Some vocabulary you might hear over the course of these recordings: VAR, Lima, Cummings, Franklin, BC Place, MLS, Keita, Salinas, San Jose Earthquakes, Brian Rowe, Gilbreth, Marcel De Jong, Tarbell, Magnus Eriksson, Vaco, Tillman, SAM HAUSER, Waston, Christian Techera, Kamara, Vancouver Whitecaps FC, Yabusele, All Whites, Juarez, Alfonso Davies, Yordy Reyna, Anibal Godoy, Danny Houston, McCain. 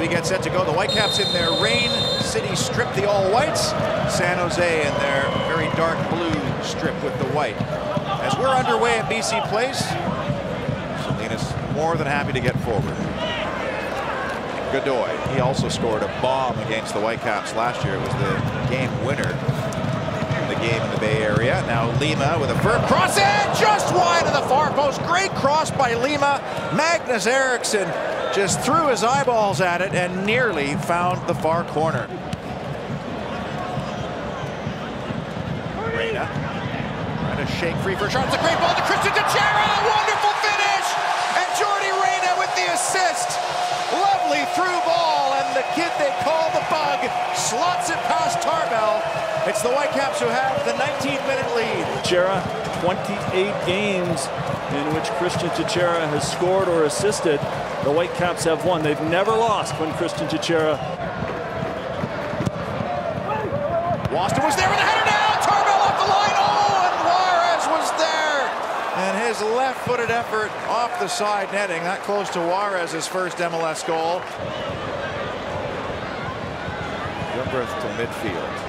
we get set to go. The Whitecaps in their rain city strip, the All Whites. San Jose in their very dark blue strip with the white. As we're underway at BC Place, Salinas more than happy to get forward. Godoy, he also scored a bomb against the Whitecaps last year. It was the game winner in the game in the Bay Area. Now Lima with a firm cross and just wide of the far post. Great cross by Lima. Magnus Eriksson just threw his eyeballs at it and nearly found the far corner. Reyna trying to shake free for a shot. It's a great ball to Christian Techera. Wonderful finish! And Yordy Reyna with the assist. Lovely through ball, and the kid they call the bug slots it past Tarbell. It's the Whitecaps who have the 19-minute lead. Techera, 28 games in which Christian Techera has scored or assisted. The Whitecaps have won. They've never lost when Christian Techera. Waston was there with a header now. Tarbell off the line. Oh, and Juarez was there. And his left-footed effort off the side netting. That close to Juarez's first MLS goal. Gilbreth to midfield.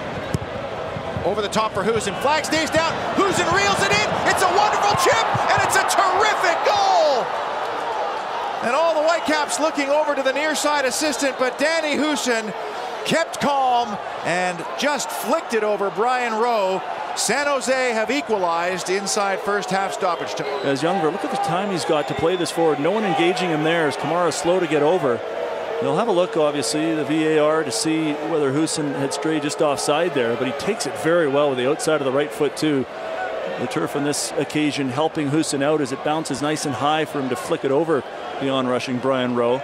Over the top for Houston. Flag stays down. Houston reels it in. It's a wonderful chip, and it's a terrific goal. And all the Whitecaps looking over to the near side assistant, but Danny Houston kept calm and just flicked it over Brian Rowe. San Jose have equalized inside first half stoppage time. As Younger, look at the time he's got to play this forward. No one engaging him there as Kamara slow to get over. They'll have a look, obviously, the VAR to see whether Houston had strayed just offside there, but he takes it very well with the outside of the right foot too. The turf on this occasion helping Houston out as it bounces nice and high for him to flick it over the on-rushing Brian Rowe.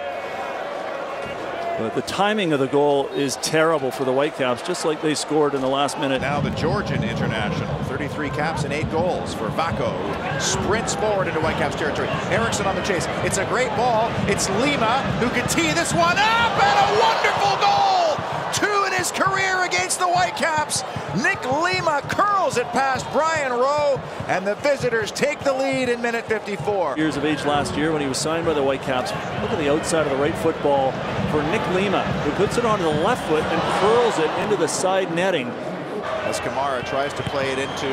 But the timing of the goal is terrible for the Whitecaps, just like they scored in the last minute. Now the Georgian international, 33 caps and 8 goals for Vaco. Sprints forward into Whitecaps territory. Eriksson on the chase. It's a great ball. It's Lima who could tee this one up, and a wonderful goal! 2 in his career against the Whitecaps. Nick Lima curls it past Brian Rowe, and the visitors take the lead in minute 54. Years of age last year when he was signed by the Whitecaps. Look at the outside of the right football for Nick Lima, who puts it on the left foot and curls it into the side netting. As Kamara tries to play it into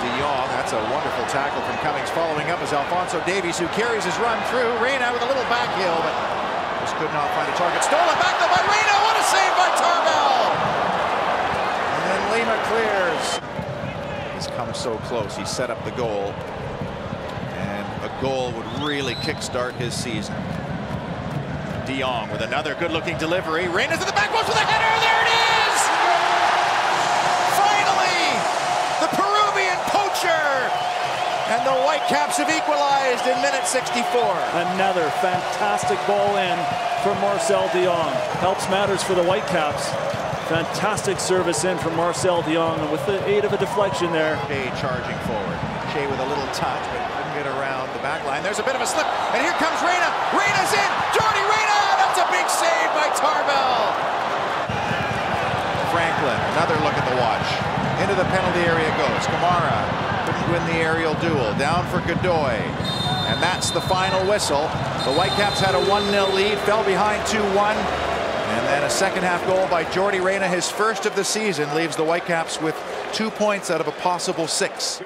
De Jong, that's a wonderful tackle from Cummings. Following up is Alfonso Davies, who carries his run through. Reyna with a little back heel, but just could not find a target. Stolen back though by Reyna. What a save by Tarbell! Lima clears. He's come so close. He set up the goal, and a goal would really kickstart his season. De Jong with another good-looking delivery. Reyna's at the back post with a header. There it is! Finally, the Peruvian poacher, and the Whitecaps have equalized in minute 64. Another fantastic ball in from Marcel De Jong. Helps matters for the Whitecaps. Fantastic service in from Marcel De Jong, and with the aid of a deflection there. Shea charging forward. Shea with a little touch, but couldn't get around the back line. There's a bit of a slip, and here comes Reyna. Reyna's in! Yordy Reyna! That's a big save by Tarbell! Franklin, another look at the watch. Into the penalty area goes. Kamara couldn't win the aerial duel. Down for Godoy. And that's the final whistle. The Whitecaps had a 1-0 lead, fell behind 2-1. And then a second-half goal by Yordy Reyna, his first of the season, leaves the Whitecaps with 2 points out of a possible 6.